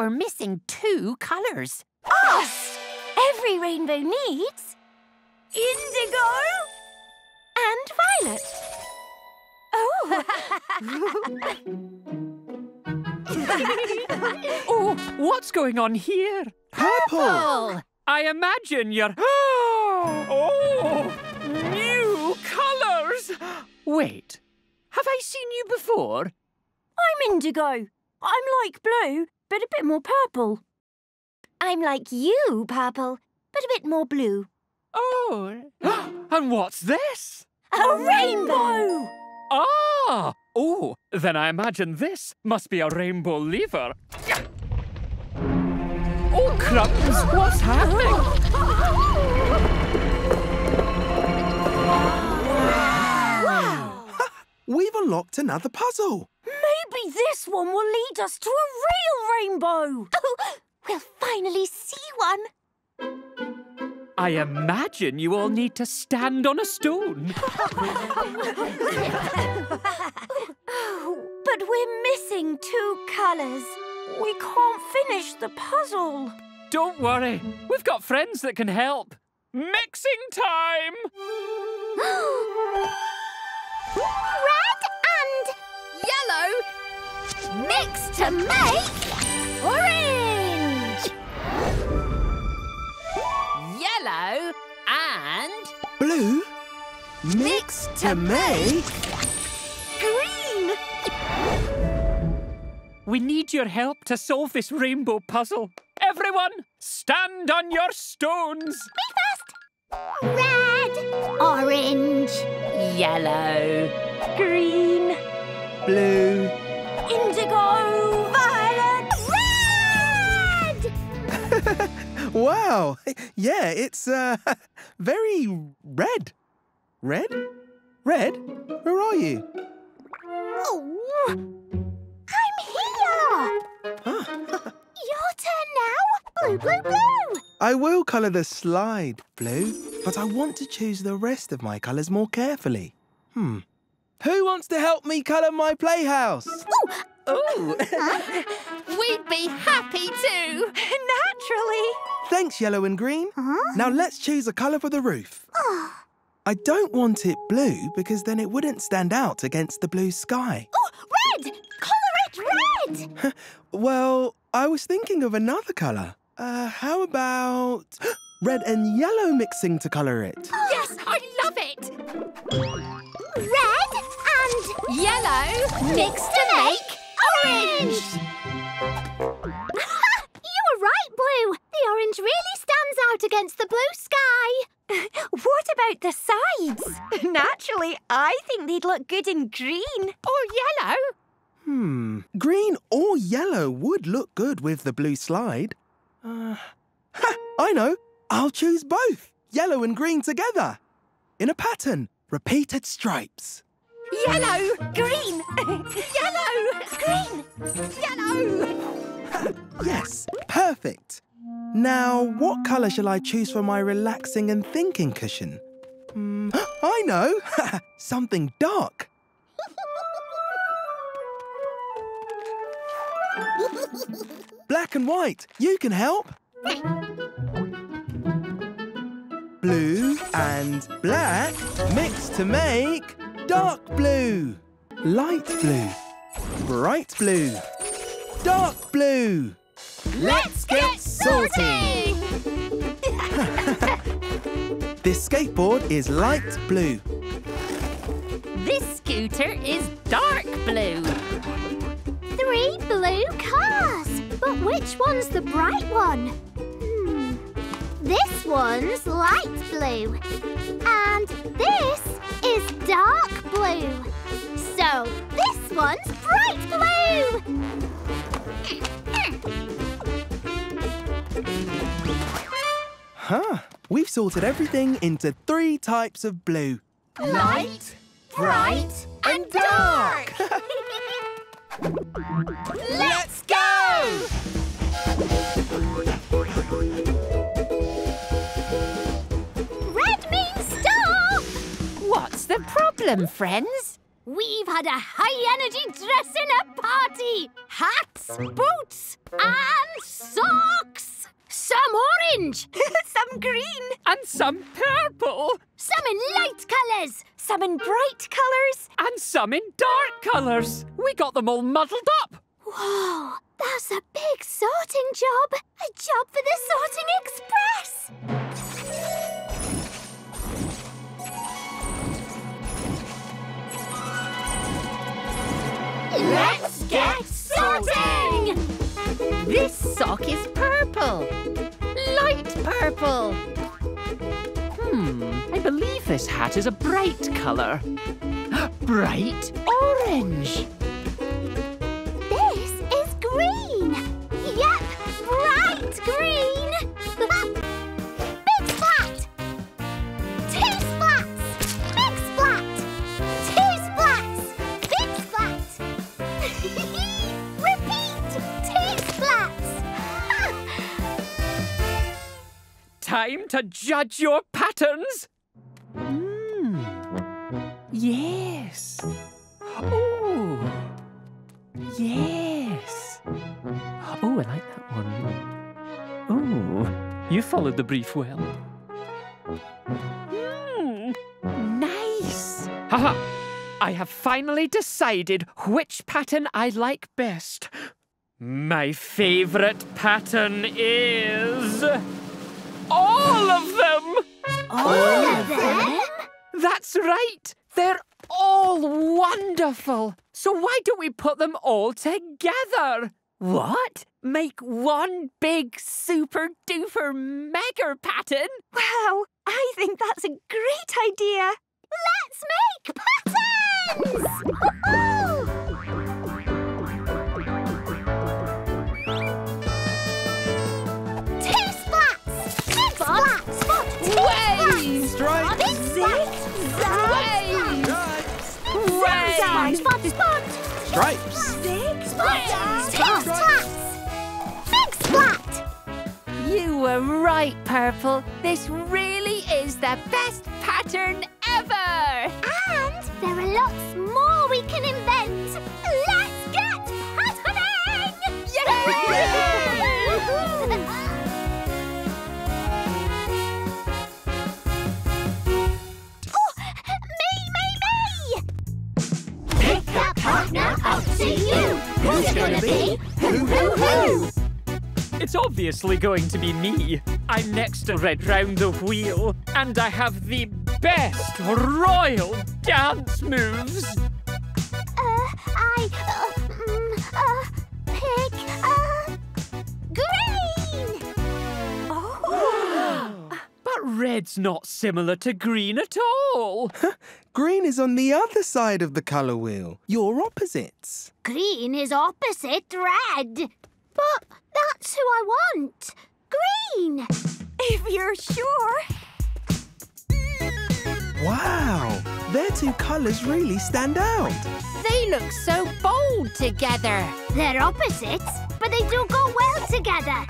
we're missing two colours. Us! Every rainbow needs... indigo... and violet. Oh! Oh, what's going on here? Purple! I imagine you're... Oh! New colours! Wait, have I seen you before? I'm indigo. I'm like blue, but a bit more purple. I'm like you, purple, but a bit more blue. Oh! And what's this? A rainbow! Ah! Oh, then I imagine this must be a rainbow lever. Oh, crumbs! What's happening? Wow! We've unlocked another puzzle. Maybe this one will lead us to a real rainbow. Oh, we'll finally see one. I imagine you all need to stand on a stone. Oh, but we're missing two colours. We can't finish the puzzle. Don't worry. We've got friends that can help. Mixing time! Red and yellow mix to make orange. Yellow and blue mix to make green. We need your help to solve this rainbow puzzle. Everyone, stand on your stones. Me first. Red, orange, yellow, green, blue, indigo, violet, red! Wow. Yeah, it's very red. Red? Red? Where are you? Oh. Your turn now. Blue, blue, blue. I will colour the slide blue, but I want to choose the rest of my colours more carefully. Who wants to help me colour my playhouse? Oh. We'd be happy to. Naturally. Thanks, yellow and green. Now let's choose a colour for the roof. I don't want it blue because then it wouldn't stand out against the blue sky. Oh, red! Red! Well, I was thinking of another colour. How about red and yellow mixing to colour it? Yes, I love it! Red and yellow mixed to make orange! You're right, Blue. The orange really stands out against the blue sky. What about the sides? Naturally, I think they'd look good in green. Or yellow. Green or yellow would look good with the blue slide. I know. I'll choose both, yellow and green together. In a pattern, repeated stripes. Yellow, green, yellow, green, yellow. Yes, perfect. Now, what colour shall I choose for my relaxing and thinking cushion? I know. Something dark. Black and white, you can help. Blue and black mix to make dark blue, light blue, bright blue, dark blue. Let's get sorting! This skateboard is light blue. This scooter is dark blue. 3 blue cars, but which one's the bright one? This one's light blue, and this is dark blue. So this one's bright blue! We've sorted everything into 3 types of blue. Light, bright, and dark! Let's go! Red means stop! What's the problem, friends? We've had a high-energy dressing-up party! Hats, boots and orange, some green. And some purple. Some in light colours, some in bright colours. And some in dark colours. We got them all muddled up. Whoa, that's a big sorting job. A job for the Sorting Express. Let's get sorting! This sock is purple. Light purple. I believe this hat is a bright colour. Bright orange. This is green. Yep, bright green. Big splat. Two splats. Big splat. Two splats. Big splat. Repeat. Two splats. Time to judge your patterns. Yes. Oh. Yes. Oh, I like that one. Oh, you followed the brief well. Nice. Haha. I have finally decided which pattern I like best. My favourite pattern is all of them. All of them? That's right. They're all wonderful. So why don't we put them all together? What? Make one big super-duper mega pattern? Wow, I think that's a great idea. Let's make patterns! Woohoo! Two splats! Big splats! Two waves! Stripes! Big splats! Waves! Waves! Stripes! Big splats! Two splats! Big splat! You were right, Purple. This really is the best pattern ever! And there are lots more we can invent! Let's get patterning! Yay! Oh, me! Pick a partner up to you! Who's gonna be who? It's obviously going to be me. I'm next to Red Round the Wheel, and I have the best royal dance moves. Pick, green! Oh! But red's not similar to green at all. Green is on the other side of the colour wheel. You're opposites. Green is opposite red. But that's who I want. Green! If you're sure. Wow! Their two colours really stand out. They look so bold together. They're opposites, but they do go well together.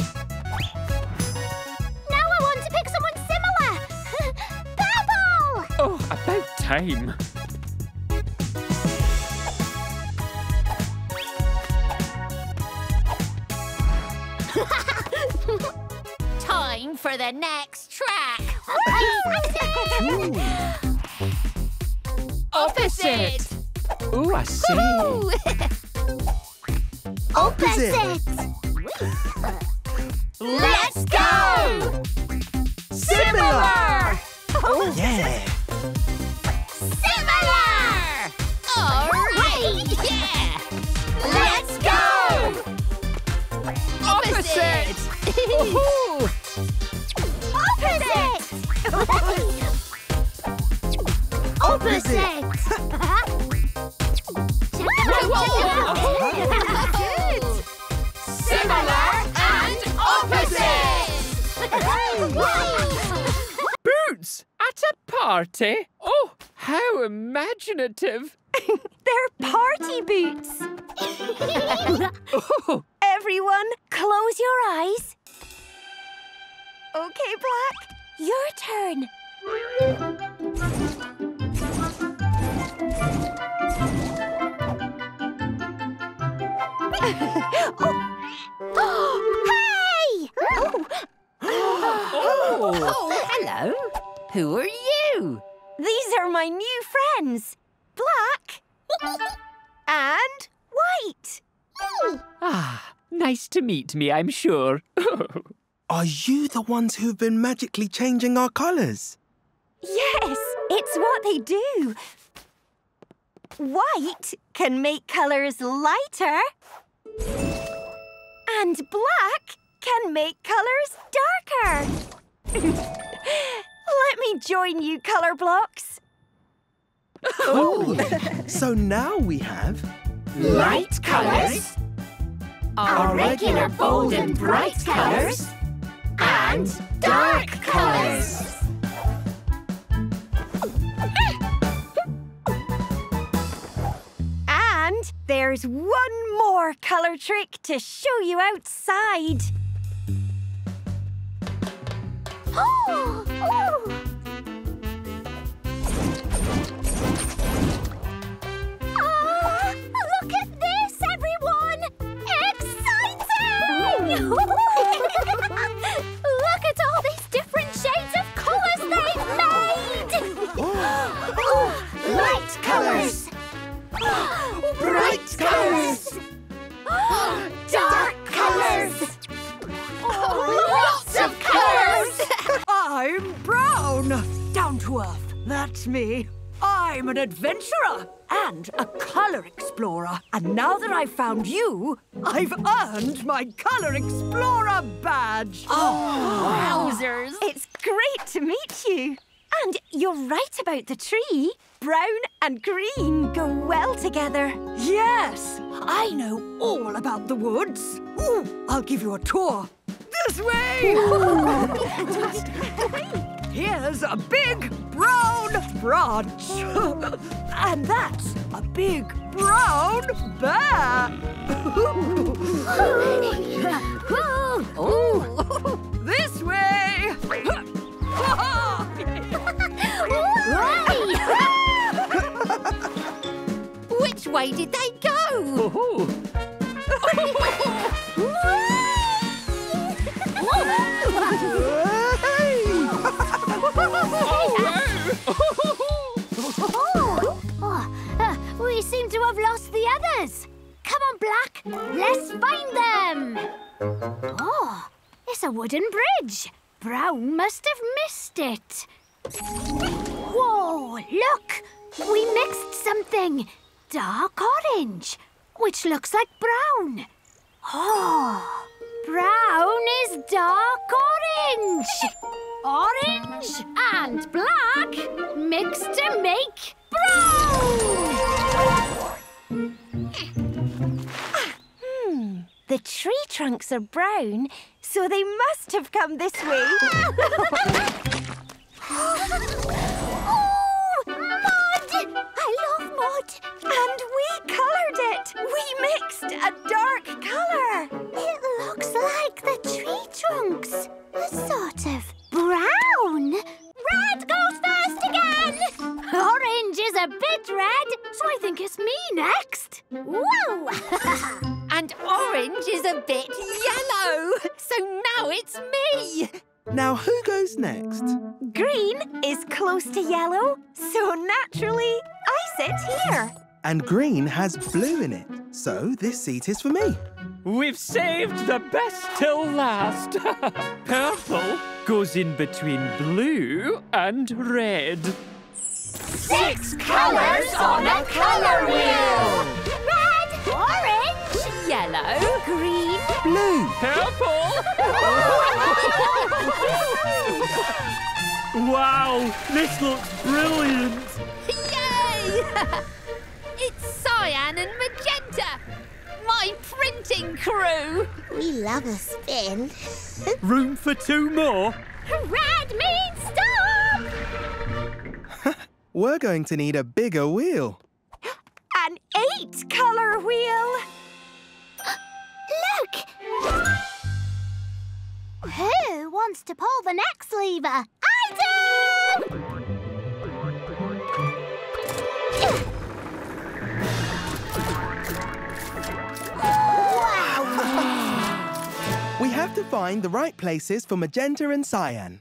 Now I want to pick someone similar. Purple! Oh, about time. Time for the next track. Opposite. Ooh, I see. Opposite. Let's go. Similar. Oh yeah. Similar. All right. Yeah. Let's go. Opposite! Opposite! Opposite! Similar and opposite! Boots! At a party? Oh, how imaginative! They're party boots! Oh. Everyone, close your eyes. Okay, Black, your turn. Oh. Hey! Oh. Who are you? These are my new friends. Black and white. Ah, nice to meet me, I'm sure. Are you the ones who've been magically changing our colours? Yes, it's what they do. White can make colours lighter. And black can make colours darker. Let me join you, Colourblocks. Oh. So now we have... light colours, our regular bold and bright colours, and dark colours. And there's one more colour trick to show you outside. Oh! Oh! Ah! Look at this, everyone! Exciting! Look at all these different shades of colours they've made! Oh, light colours! Bright colours! Dark colours! Lots of colours! I'm brown! Down to earth, that's me. I'm an adventurer and a colour explorer. And now that I've found you, I've earned my colour explorer badge. Oh, wowzers. It's great to meet you. And you're right about the tree. Brown and green go well together. Yes, I know all about the woods. Ooh, I'll give you a tour. This way! Here's a big brown branch. And that's a big brown bear. This way! Which way did they go? We seem to have lost the others. Come on, Black, let's find them. Oh, it's a wooden bridge. Brown must have missed it. Whoa, look! We mixed something. Dark orange, which looks like brown. Oh, brown is dark orange. Orange and black mixed to make brown. The tree trunks are brown, so they must have come this way. Oh, mud! I love mud. And we coloured it. We mixed a dark colour. It looks like the tree trunks. A sort of brown. Red goes first again. Orange is a bit red, so I think it's me next. Woo! And orange is a bit yellow, so now it's me. Now who goes next? Green is close to yellow, so naturally I sit here. And green has blue in it, so this seat is for me. We've saved the best till last. Purple goes in between blue and red. 6 colours on a colour wheel. Red, orange, yellow, green, blue, purple. Wow, this looks brilliant! Yay! It's cyan and magenta, my printing crew. We love a spin. Room for 2 more. Red means stop! We're going to need a bigger wheel. An 8-colour wheel. Look! Who wants to pull the next lever? I do! Wow! We have to find the right places for magenta and cyan.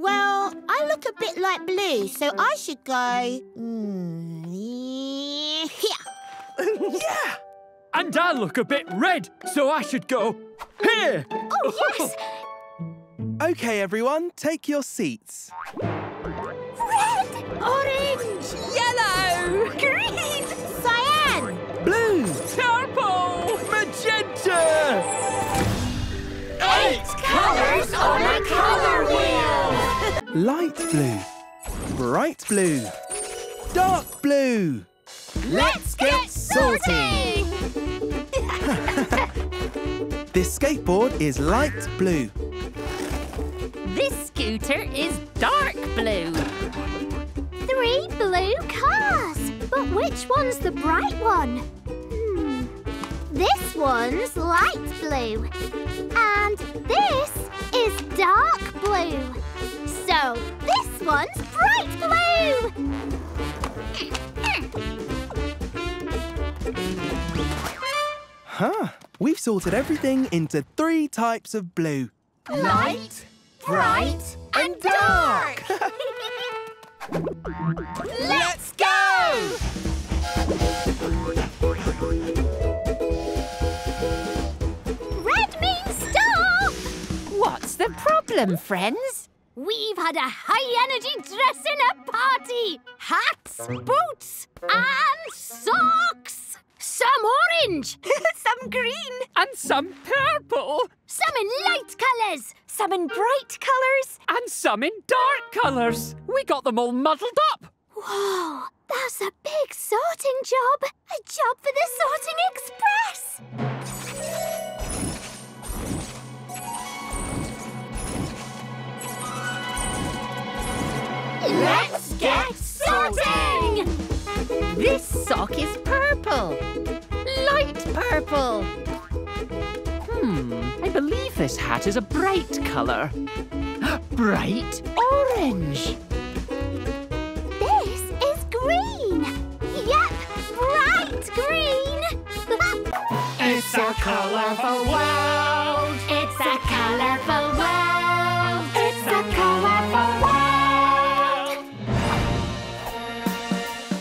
Well, I look a bit like blue, so I should go... here. Yeah! And I look a bit red, so I should go here. Oh, yes! OK, everyone, take your seats. Red! Orange! Yellow! Green! Cyan! Blue! Purple! Magenta! 8 colours on a colour wheel! Light blue, bright blue, dark blue. Let's get sorting! This skateboard is light blue. This scooter is dark blue. 3 blue cars. But which one's the bright one? This one's light blue. And this is dark blue. So this one's bright blue. Huh. We've sorted everything into 3 types of blue. Light, bright and dark. Let's go! Red means stop! What's the problem, friends? We've had a high-energy dressing-up party. Hats, boots and socks. Some orange, some green. And some purple. Some in light colours, some in bright colours. And some in dark colours. We got them all muddled up. Whoa, that's a big sorting job. A job for the Sorting Express. Let's get sorting! This sock is purple. Light purple. I believe this hat is a bright colour. Bright orange. This is green. Yep, bright green. It's a colourful world. It's a colourful world. It's a colourful world.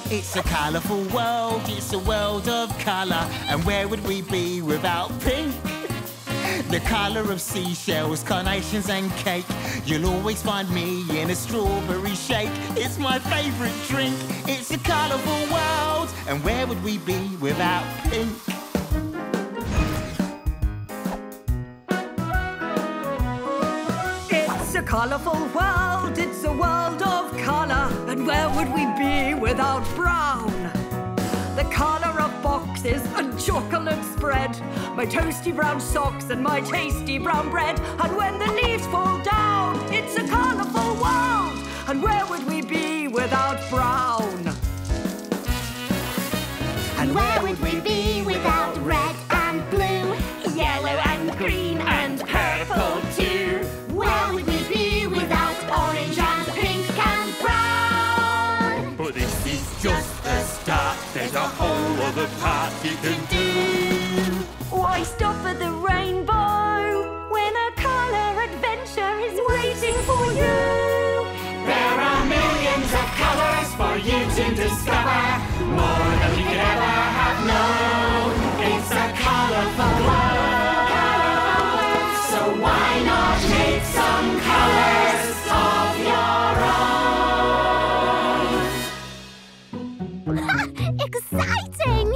It's a colourful world, it's a world of colour. And where would we be without pink? The colour of seashells, carnations and cake. You'll always find me in a strawberry shake. It's my favourite drink. It's a colourful world. And where would we be without pink? It's a colourful world, it's a world of colour. And where would we be without brown? The colour of boxes and chocolate spread, my toasty brown socks and my tasty brown bread. And when the leaves fall down, it's a colourful world. And where would we be without brown? And where would we be without red and blue, yellow and green and purple too? Where would we be without orange and pink and brown? But this is just the start. There's a whole other part you can do. Why stop at the rainbow when a colour adventure is waiting for you? There are millions of colours for you to discover, more than you could ever have known. It's a colourful world, so why not make some colours of your own? Exciting!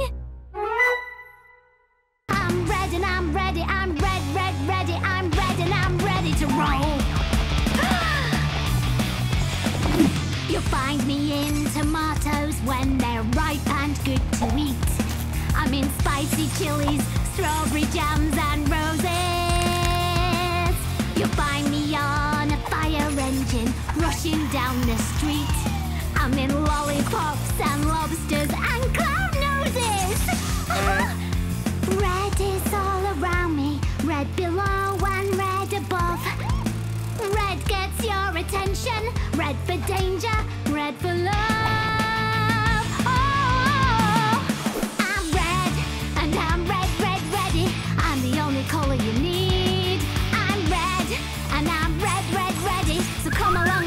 I'm red and I'm ready, I'm red, red, ready, I'm red and I'm ready to roll. You'll find me in tomatoes when they're ripe and good to eat. I'm in spicy chilies, strawberry jams and roses. You'll find me on a fire engine, rushing down the street. I'm in lollipops and lobsters and clown noses. Red is all around me, red below and red above. Red gets your attention, red for danger, red for love. Oh, I'm red and I'm red, red, ready. I'm the only colour you need. I'm red and I'm red, red, ready. So come along.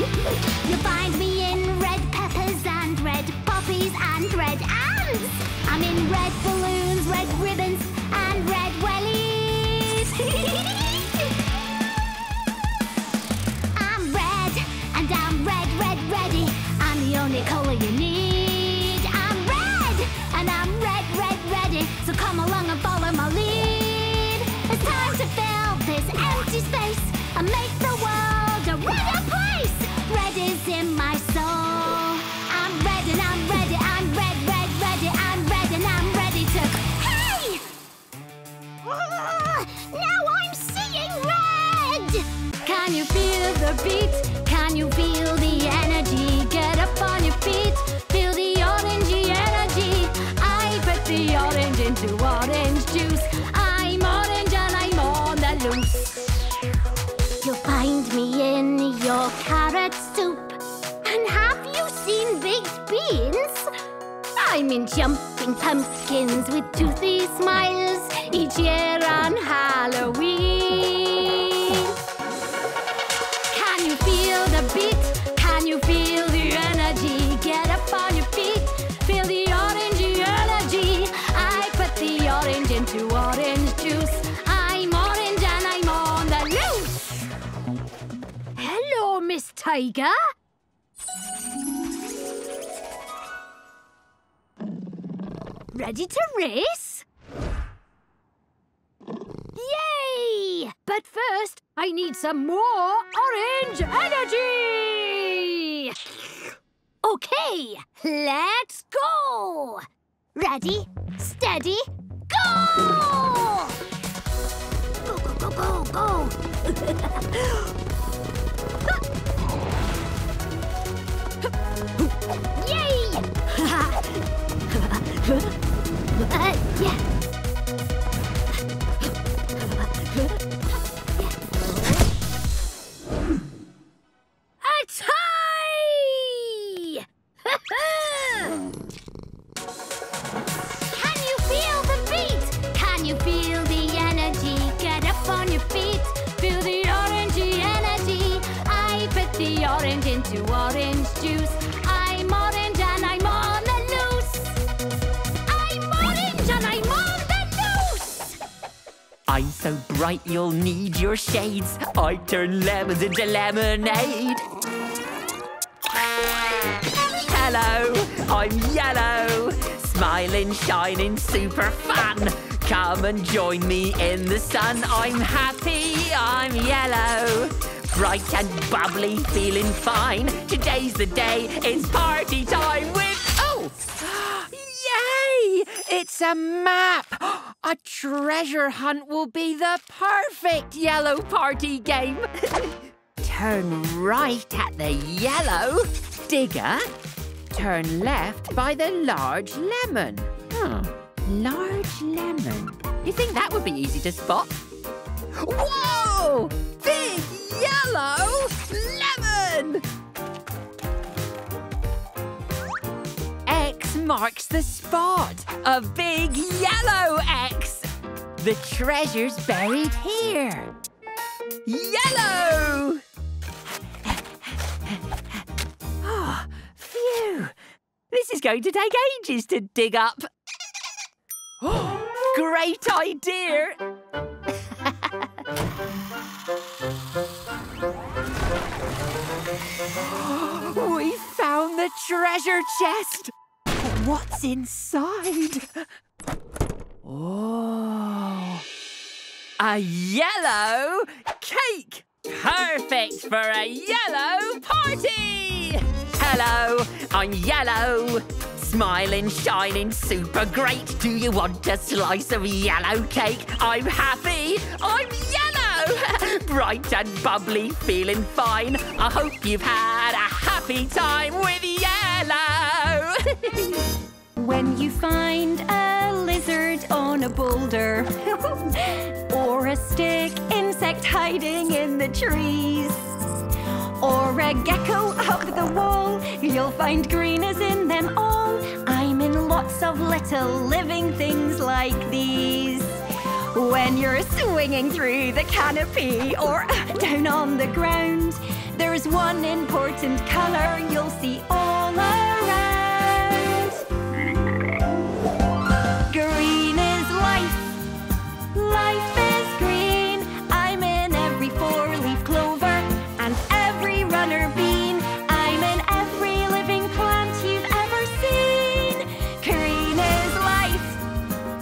You'll find me in red peppers and red poppies and red ants. I'm in red balloons, red ribbons and red wellies. I'm red and I'm red, red, ready. I'm the only colour you need. I'm red and I'm red, red, ready. So come along and follow my lead. It's time to fill this empty space and make the world a redder place. Red is in my soul. I'm red and I'm ready. I'm red, red, ready. I'm red and I'm ready to... Hey! Now I'm seeing red! Can you feel the beat? Can you feel the energy? Get up on your feet. Feel the orangey energy. I put the orange into orange juice. I'm orange and I'm on the loose. You'll find me in your carrot soup. And have you seen baked beans? I'm in jumping pumpkins with toothy smiles each year on Halloween. Can you feel the beat? Can you feel the energy? Get up on your feet. Feel the orangey energy. I put the orange into orange juice. I'm orange and I'm on the loose. Hello, Miss Tiger. Ready to race? Yay! But first, I need some more orange energy! Okay, let's go! Ready, steady, go! Go, go, go, go, go! Yay! Yeah. Atay! Can you feel the beat? Can you feel the energy? Get up on your feet. Feel the orangey energy. I put the orange into orange juice. I'm orange and I'm on the I'm so bright you'll need your shades. I turn lemons into lemonade. Hello, I'm yellow. Smiling, shining, super fun. Come and join me in the sun. I'm happy, I'm yellow. Bright and bubbly, feeling fine. Today's the day, it's party time with... Oh! Yay! It's a map! A treasure hunt will be the perfect yellow party game. Turn right at the yellow digger. Turn left by the large lemon. Large lemon. You think that would be easy to spot? Whoa! Big yellow lemon! X marks the spot. A big yellow X. The treasure's buried here. Yellow! Oh, phew. This is going to take ages to dig up. Oh, great idea. We found the treasure chest. What's inside? Oh, a yellow cake! Perfect for a yellow party! Hello, I'm yellow. Smiling, shining, super great. Do you want a slice of yellow cake? I'm happy, I'm yellow! Bright and bubbly, feeling fine. I hope you've had a happy time with yellow! When you find a lizard on a boulder or a stick insect hiding in the trees or a gecko up the wall, you'll find greeners in them all. I'm in lots of little living things like these. When you're swinging through the canopy or down on the ground, There's one important color you'll see all around. Green is life. Life is green. I'm in every four-leaf clover and every runner bean. I'm in every living plant you've ever seen. Green is life.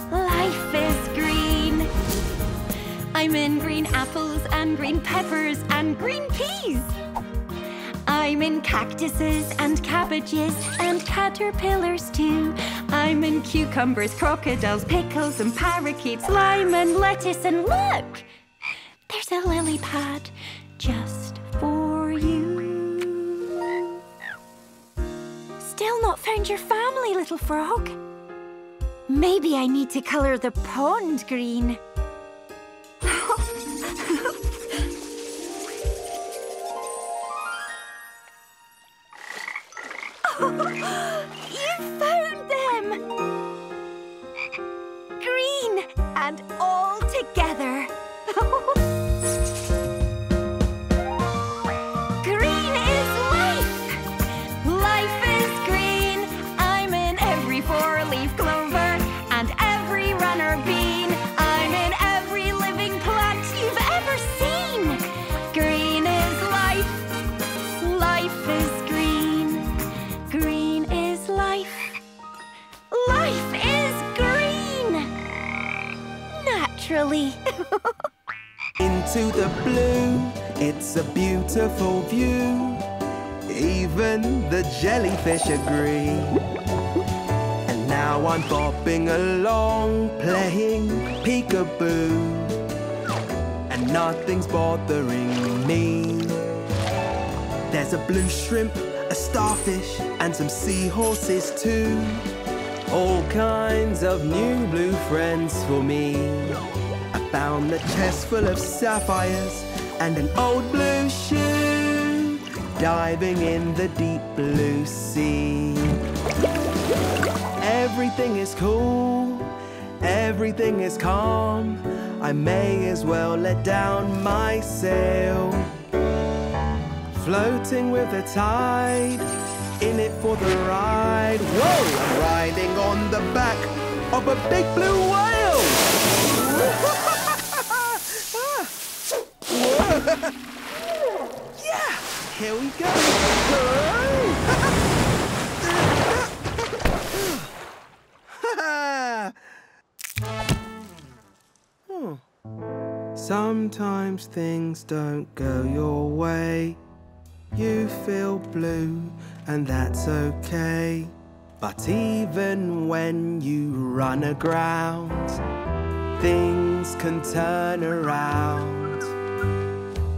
Life is green. I'm in green apples and green peppers and green peas. I'm in cactuses and cabbages and caterpillars too. I'm in cucumbers, crocodiles, pickles and parakeets, lime and lettuce, and look! There's a lily pad just for you. Still not found your family, little frog. Maybe I need to colour the pond green. You found them! Green and all together. Green is life. Life is green. I'm in every four-leaf clover and every runner bean. I'm in every living plant you've ever seen. Green is life. Life is green. Life is green! Naturally. Into the blue, it's a beautiful view. Even the jellyfish agree. And now I'm bobbing along, playing peekaboo. And nothing's bothering me. There's a blue shrimp, a starfish, and some seahorses too. All kinds of new blue friends for me. I found a chest full of sapphires and an old blue shoe, diving in the deep blue sea. Everything is cool, everything is calm. I may as well let down my sail. Floating with the tide, in it for the ride. Whoa! I'm riding on the back of a big blue whale! Yeah! Here we go! Sometimes things don't go your way. You feel blue, and that's okay. But even when you run aground, things can turn around.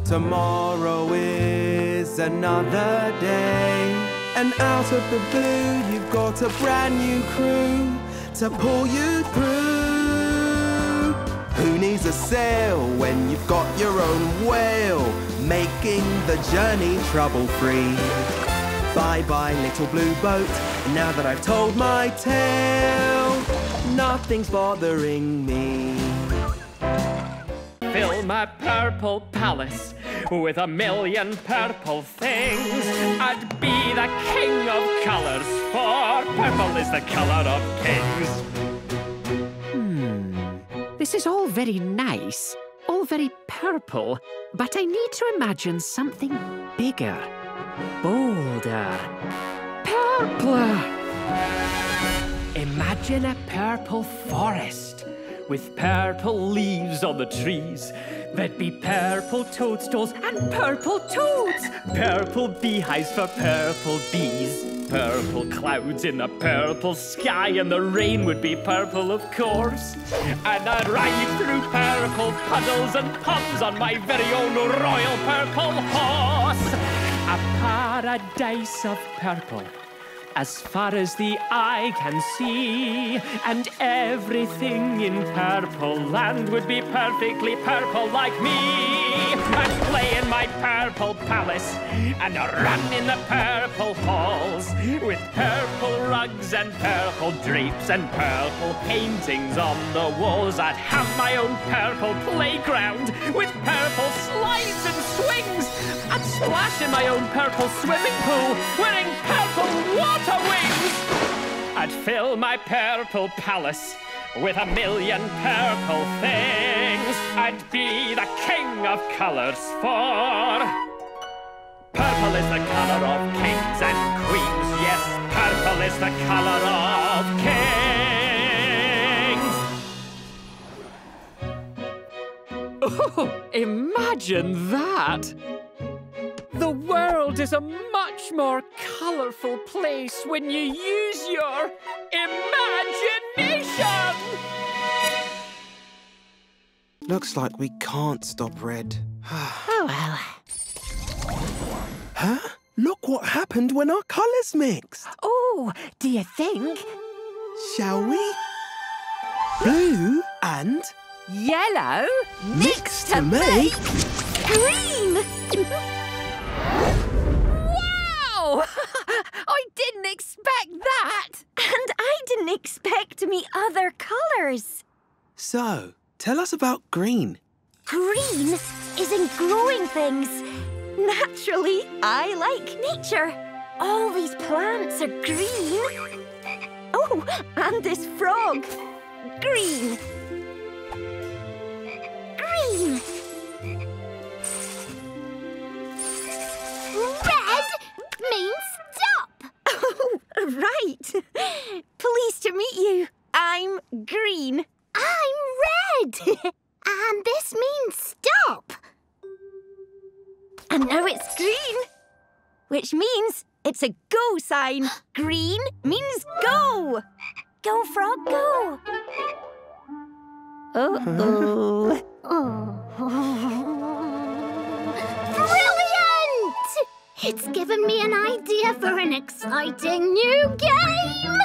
Tomorrow is another day, and out of the blue you've got a brand new crew to pull you through. Who needs a sail when you've got your own whale, making the journey trouble-free? Bye-bye, little blue boat. Now that I've told my tale, nothing's bothering me. Fill my purple palace with a million purple things. I'd be the king of colours, for purple is the colour of kings. This is all very nice, all very purple, but I need to imagine something bigger, bolder, purpler. Imagine a purple forest with purple leaves on the trees. There'd be purple toadstools and purple toads, purple beehives for purple bees, purple clouds in the purple sky, and the rain would be purple, of course. And I'd ride through purple puddles and pubs on my very own royal purple horse. A paradise of purple, as far as the eye can see, and everything in purple land would be perfectly purple like me. I'd play in my purple palace and run in the purple halls, with purple rugs and purple drapes and purple paintings on the walls. I'd have my own purple playground with purple slides and swings. I'd splash in my own purple swimming pool, wearing purple water wings. I'd fill my purple palace with 1,000,000 purple things. I'd be the king of colours, for purple is the colour of kings and queens. Yes, purple is the colour of kings. Oh, imagine that! The world is a much more colourful place when you use your imagination! Looks like we can't stop Red. Oh, well. Huh? Look what happened when our colours mixed! Oh, do you think? Shall we? Blue and... yellow mixed to make... green! Wow! I didn't expect that! And I didn't expect me other colours. So, tell us about green. Green is in growing things. Naturally, I like nature. All these plants are green. Oh, and this frog. Green. Green. Red means stop. Oh, right. Pleased to meet you. I'm green. I'm red. And this means stop. And now it's green, which means it's a go sign. Green means go. Go, frog, go. Uh-oh. Brilliant! It's given me an idea for an exciting new game!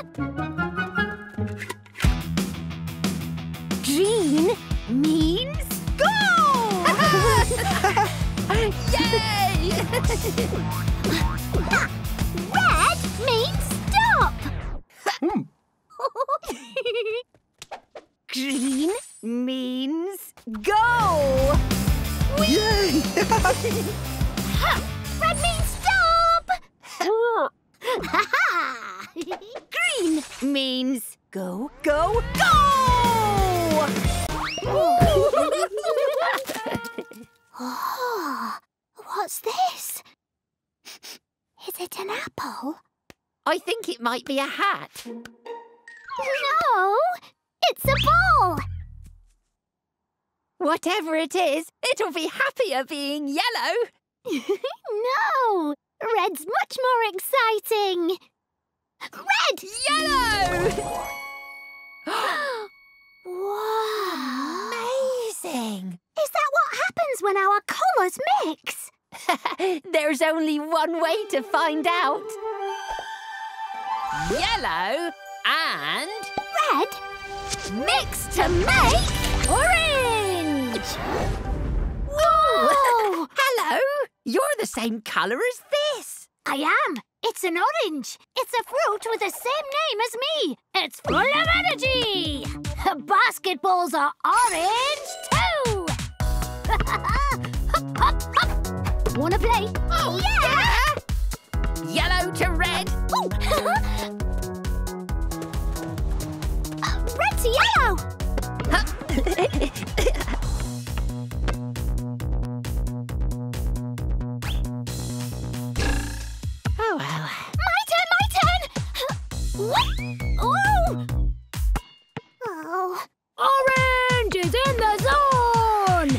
Green means go! Yay! Red means stop! Green means go! Yay! Red means stop! Green means go, go, go! Oh, what's this? Is it an apple? I think it might be a hat. No! It's a ball! Whatever it is, it'll be happier being yellow. No! Red's much more exciting. Red! Yellow! Wow! Amazing! Is that what happens when our colours mix? There's only one way to find out. Yellow and... red... mixed to make orange! Whoa! Hello! You're the same colour as this. I am. It's an orange. It's a fruit with the same name as me. It's full of energy. Basketballs are orange too. Hop, hop, hop. Wanna play? Oh, yeah! Yellow to red. Ooh. Red to yellow! Oh, well. My turn, my turn! What? Oh! Oh. Orange is in the zone!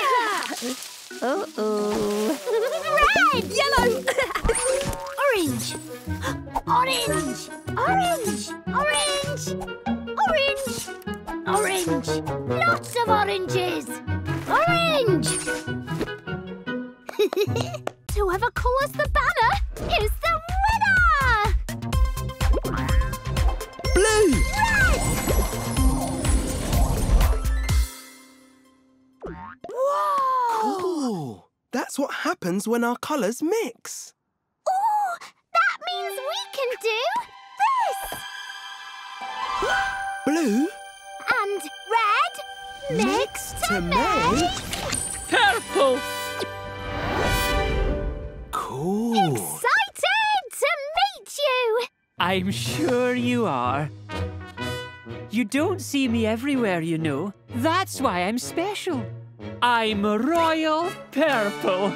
Yeah! Uh-oh. Red! Yellow! Orange! Orange! Orange! Orange! Orange! Orange! Lots of oranges! Orange! Whoever colours the banner is the winner! Blue! Red! Whoa! Cool! That's what happens when our colours mix. Means we can do this! Blue and red mixed to make purple. Cool. Excited to meet you. I'm sure you are. You don't see me everywhere, you know. That's why I'm special. I'm Royal Purple.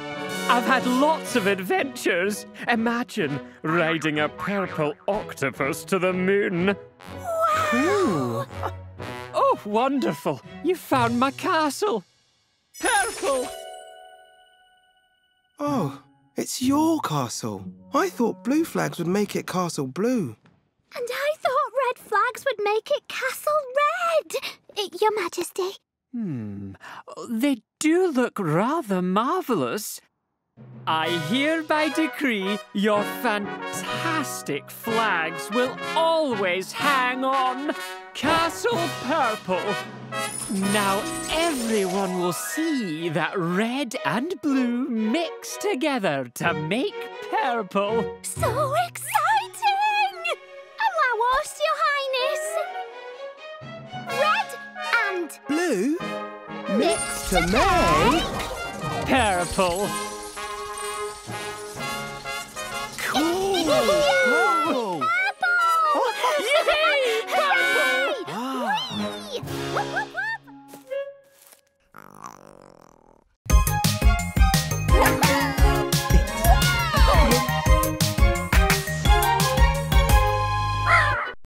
I've had lots of adventures. Imagine riding a purple octopus to the moon. Wow! Ooh. Oh, wonderful. You found my castle. Purple! Oh, it's your castle. I thought blue flags would make it Castle Blue. And I thought red flags would make it Castle Red, Your Majesty. Hmm, they do look rather marvellous. I hereby decree your fantastic flags will always hang on Castle Purple. Now everyone will see that red and blue mix together to make purple. So exciting! Allow us, Your Highness. Red and blue mix to make purple. Cool! Purple! Yay! Purple!